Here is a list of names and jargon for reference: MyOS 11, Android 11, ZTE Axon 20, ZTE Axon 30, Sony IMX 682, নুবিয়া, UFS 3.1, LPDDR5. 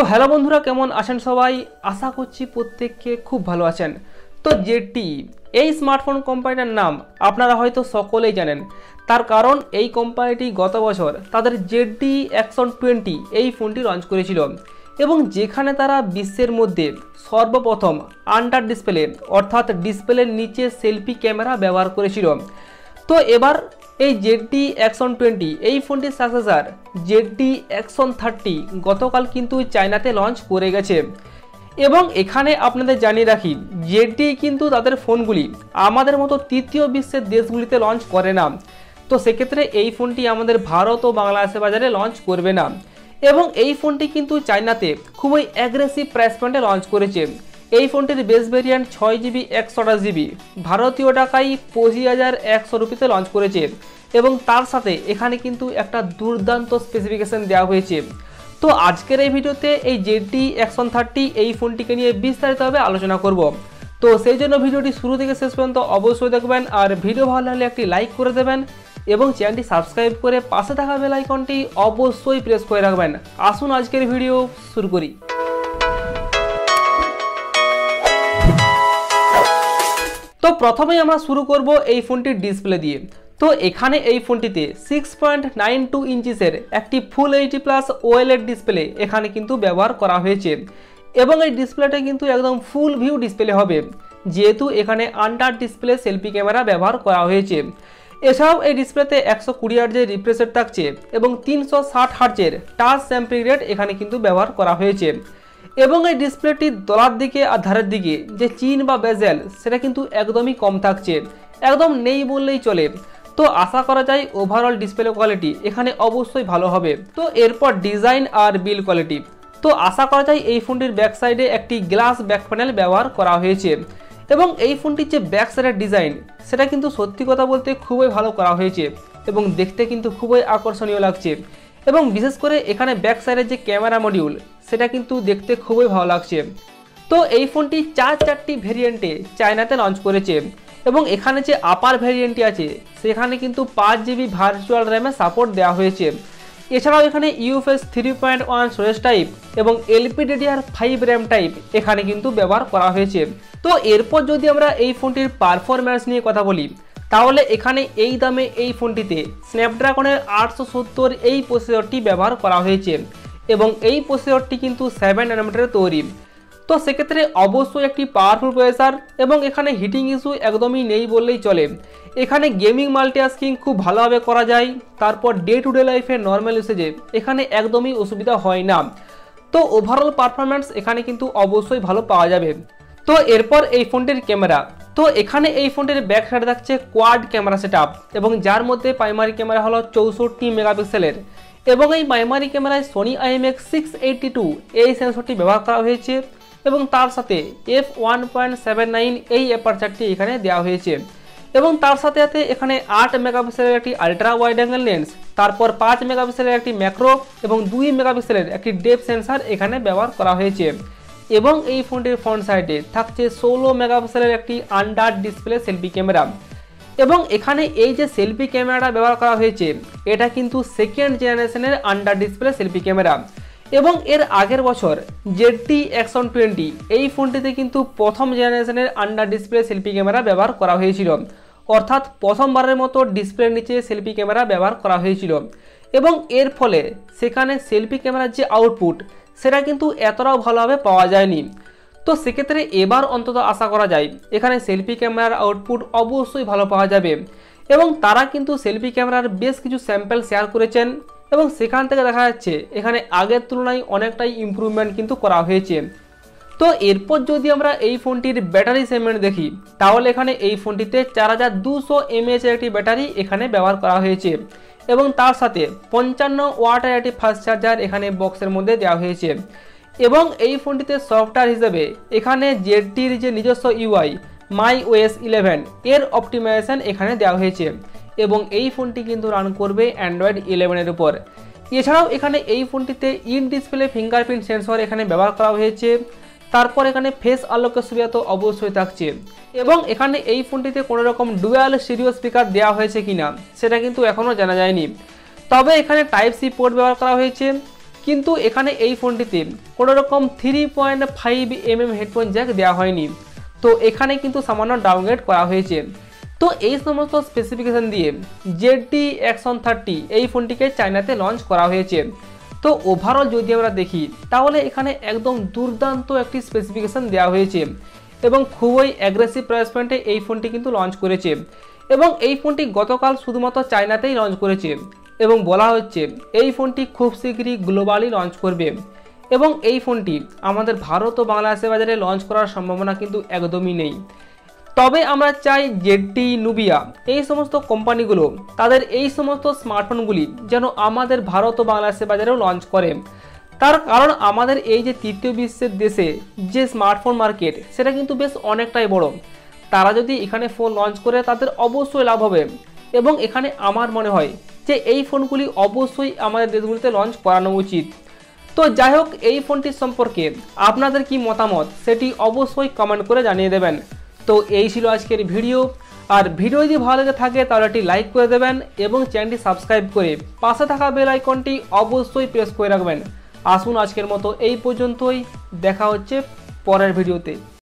तो हेलो बंधुरा केमन आছেন सबाई आशा करছি প্রত্যেককে खूब ভালো আছেন। तो ZTE এই স্মার্টফোন কোম্পানিটার নাম আপনারা হয়তো সকলেই জানেন, তার কারণ এই কোম্পানিটি গত বছর তাদের ZTE Axon 20 এই ফোনটি লঞ্চ করেছিল এবং যেখানে তারা বিশ্বের মধ্যে সর্বপ্রথম আন্ডার ডিসপ্লে অর্থাৎ ডিসপ্লের নিচে সেলফি ক্যামেরা ব্যবহার করেছিল। তো এবার এই ZTE Axon 20 এই ফোনটির সাকসেসর ZTE Axon 30 গতকাল কিন্তু চায়নাতে লঞ্চ করে গেছে এবং এখানে আপনাদের জানিয়ে রাখি ZTE কিন্তু তাদের ফোনগুলি আমাদের মতো তৃতীয় বিশ্বের দেশগুলিতে লঞ্চ করে না। তো সেক্ষেত্রে এই ফোনটি আমাদের ভারত ও বাংলাদেশের বাজারে লঞ্চ করবে না এবং এই ফোনটি কিন্তু চায়নাতে খুবই অ্যাগ্রেসিভ প্রাইস পয়েন্টে লঞ্চ করেছে। এই ফোনটির বেস ভেরিয়েন্ট 6GB 128GB ভারতীয় টাকায় 25,100 রুপিতে লঞ্চ করেছে এবং তার সাথে এখানে কিন্তু একটা দুর্দান্ত স্পেসিফিকেশন দেওয়া হয়েছে। তো আজকের এই ভিডিওতে এই ZTE Axon 30 এই ফোনটিকে নিয়ে বিস্তারিতভাবে আলোচনা করব। তো সেই জন্য ভিডিওটি শুরু থেকে শেষ পর্যন্ত অবশ্যই দেখবেন আর ভিডিও ভালো লাগলে একটি লাইক করে দেবেন এবং চ্যানেলটি সাবস্ক্রাইব করে পাশে থাকা বেল আইকনটি অবশ্যই প্রেস করে রাখবেন। আসুন আজকের ভিডিও শুরু করি। তো প্রথমেই আমরা শুরু করব এই ফোনটির ডিসপ্লে দিয়ে। তো এখানে এই ফোনটিতে 6.92 ইঞ্চিসের একটি full HD plus OLED display এখানে কিন্তু ব্যবহার করা হয়েছে এবং এই ডিসপ্লেটা কিন্তু একদম ফুল ভিউ ডিসপ্লে হবে যেহেতু এখানে আন্ডার ডিসপ্লে সেলফি ক্যামেরা ব্যবহার করা হয়েছে। এছাড়াও এই ডিসপ্লেতে 120 Hz রিফ্রেশ রেট থাকছে এবং 360 Hz টাচ স্যাম্পলিং রেট এখানে কিন্তু ব্যবহার করা হয়েছে এবং এই ডিসপ্লেটি তলার দিকে আর ধারের দিকে যে চিন বা বেজেল সেটা কিন্তু একদমই কম থাকছে, একদম নেই বললেই চলে। তো আশা করা যায় ওভারঅল ডিসপ্লে কোয়ালিটি এখানে অবশ্যই ভালো হবে। তো এরপর ডিজাইন আর বিল কোয়ালিটি। তো আশা করা যায় এই ফোনটির ব্যাক সাইডে একটি গ্লাস ব্যাক প্যানেল ব্যবহার করা হয়েছে এবং এই ফোনটির যে ব্যাক সাইডের ডিজাইন সেটা কিন্তু সত্যি কথা বলতে খুবই ভালো করা হয়েছে এবং দেখতে কিন্তু খুবই আকর্ষণীয় লাগছে এবং বিশেষ করে এখানে ব্যাক সাইডের যে ক্যামেরা মডিউল সেটা কিন্তু দেখতে খুবই ভালো লাগছে। তো এই ফোনটি 4টি ভেরিয়েন্টে চায়নাতে লঞ্চ করেছে এবং এখানে যে আপার ভেরিয়েন্টটি আছে সেখানে কিন্তু 5GB ভার্চুয়াল র্যামে সাপোর্ট দেওয়া হয়েছে। এছাড়াও এখানে UFS 3.1 স্টোরেজ টাইপ এবং LPDDR5 র্যাম টাইপ এখানে কিন্তু ব্যবহার করা হয়েছে। তো এরপর যদি আমরা এই ফোনটির পারফরম্যান্স নিয়ে কথা বলি তাহলে এখানে এই দামে এই ফোনটিতে স্ন্যাপড্রাগনের 870 এই প্রসেসরটি ব্যবহার করা হয়েছে এবং এই প্রসেসরটি কিন্তু 7nm তৈরি। তো সেক্ষেত্রে অবশ্যই একটি পাওয়ারফুল প্রসেসর এবং এখানে হিটিং ইস্যু একদমই নেই বললেই চলে। এখানে গেমিং মাল্টিটাস্কিং খুব ভালোভাবে করা যায়, তারপর ডে টু ডে লাইফে নর্মাল ইউসেজে এখানে একদমই অসুবিধা হয় না। তো ওভারঅল পারফরম্যান্স এখানে কিন্তু অবশ্যই ভালো পাওয়া যাবে। তো এরপর এই ফোনটির ক্যামেরা। তো এখানে এই ফোনটির ব্যাক সাইডে থাকছে কোয়াড ক্যামেরা সেটআপ এবং যার মধ্যে প্রাইমারি ক্যামেরা হলো 64 মেগাপিক্সেলের এবং এই প্রাইমারি ক্যামেরায় Sony IMX 682 এই সেন্সরটি ব্যবহার করা হয়েছে এবং তার সাথে f/1.79 এই অ্যাপারচারটি এখানে দেওয়া হয়েছে এবং তার সাথে সাথে এখানে 8 মেগাপিক্সেলের একটি আলট্রা ওয়াইড অ্যাঙ্গেল লেন্স, তারপর 5 মেগাপিক্সেলের একটি ম্যাক্রো এবং 2 মেগাপিক্সেলের একটি ডেপথ সেন্সর এখানে ব্যবহার করা হয়েছে এবং এই ফোনটির ফ্রন্ট সাইডে থাকছে 16 মেগাপিক্সেলের একটি আন্ডার ডিসপ্লে সেলফি ক্যামেরা এবং এখানে এই যে সেলফি ক্যামেরাটা ব্যবহার করা হয়েছে এটা কিন্তু 2nd জেনারেশনের আন্ডার ডিসপ্লে সেলফি ক্যামেরা এবং এর আগের বছর ZTE Axon 20 এই ফোনটিতে কিন্তু 1st জেনারেশনের আন্ডার ডিসপ্লে সেলফি ক্যামেরা ব্যবহার করা হয়েছিল, অর্থাৎ 1st বারের মতো ডিসপ্লের নিচে সেলফি ক্যামেরা ব্যবহার করা হয়েছিল এবং এর ফলে সেখানে সেলফি ক্যামেরার যে আউটপুট সেটা কিন্তু এতটাও ভালোভাবে পাওয়া যায়নি। তো সেক্ষেত্রে এবার অন্তত আশা করা যায় এখানে সেলফি ক্যামেরার আউটপুট অবশ্যই ভালো পাওয়া যাবে এবং তারা কিন্তু সেলফি ক্যামেরার বেশ কিছু স্যাম্পল শেয়ার করেছেন এবং সেখান থেকে দেখা যাচ্ছে এখানে আগের তুলনায় অনেকটাই ইমপ্রুভমেন্ট কিন্তু করা হয়েছে। তো এরপর যদি আমরা এই ফোনটির ব্যাটারি সেগমেন্ট দেখি তাহলে এখানে এই ফোনটিতে 4200 mAh একটি ব্যাটারি এখানে ব্যবহার করা হয়েছে এবং তার সাথে 55 ওয়াটের একটি ফাস্ট চার্জার এখানে বক্সের মধ্যে দেওয়া হয়েছে এবং এই ফোনটিতে সফটওয়্যার হিসেবে এখানে ZTEর যে নিজস্ব UI MyOS 11 এর অপটিমাইজেশন এখানে দেওয়া হয়েছে এবং এই ফোনটি কিন্তু রান করবে Android 11 এর উপর। এছাড়াও এখানে এই ফোনটিতে ইন ডিসপ্লে ফিঙ্গারপ্রিন্ট সেন্সর এখানে ব্যবহার করা হয়েছে, তারপর এখানে ফেস আনলকের সুবিধা তো অবশ্যই থাকছে এবং এখানে এই ফোনটিতে কোনো রকম ডুয়াল স্টিরিও স্পিকার দেওয়া হয়েছে কিনা সেটা কিন্তু এখনও জানা যায়নি, তবে এখানে Type-C পোর্ট ব্যবহার করা হয়েছে किन्तु एखाने ए फोनटीते कोनो रकम 3.5mm हेडफोन जैक देওয়া হয়নি तो एखाने किन्तु सामान्य डाउनग्रेड करा হয়েছে। तो এই সমস্ত স্পেসিফিকেশন দিয়ে ZTE Axon 30 এই ফোনটিকে চায়নাতে লঞ্চ করা হয়েছে। তো ওভারঅল যদি আমরা দেখি তাহলে এখানে একদম দুর্দান্ত একটি স্পেসিফিকেশন দেওয়া হয়েছে এবং খুবই অ্যাগ্রেসিভ প্রাইস পয়েন্টে এই ফোনটি কিন্তু লঞ্চ করেছে এবং এই ফোনটি গতকাল শুধুমাত্র চায়নাতেই লঞ্চ করেছে এবং বলা হচ্ছে এই ফোনটি খুব শীঘ্রই গ্লোবালি লঞ্চ করবে এবং এই ফোনটি আমাদের ভারত ও বাংলাদেশ বাজারে লঞ্চ করার সম্ভাবনা কিন্তু একদমই নেই। তবে আমরা চাই ZTE নুবিয়া এই সমস্ত কোম্পানিগুলো তাদের এই সমস্ত স্মার্টফোনগুলি যেন আমাদের ভারত ও বাংলাদেশ বাজারেও লঞ্চ করে, তার কারণ আমাদের এই যে তৃতীয় বিশ্বের দেশে যে স্মার্টফোন মার্কেট সেটা কিন্তু বেশ অনেকটাই বড়। তারা যদি এখানে ফোন লঞ্চ করে তাদের অবশ্যই লাভ হবে এবং এখানে আমার মনে হয় যে এই ফোনগুলি অবশ্যই আমাদের দেশগুলিতে লঞ্চ করানো উচিত। তো যাই হোক এই ফোনটির সম্পর্কে আপনাদের কি মতামত সেটি অবশ্যই কমেন্ট করে জানিয়ে দেবেন। তো এই ছিল আজকের ভিডিও, আর ভিডিও যদি ভালো লেগে থাকে তাহলে একটি লাইক করে দেবেন এবং চ্যানেলটি সাবস্ক্রাইব করে পাশে থাকা বেল আইকনটি অবশ্যই প্রেস করে রাখবেন। আসুন আজকের মতো এই পর্যন্তই, দেখা হচ্ছে পরের ভিডিওতে।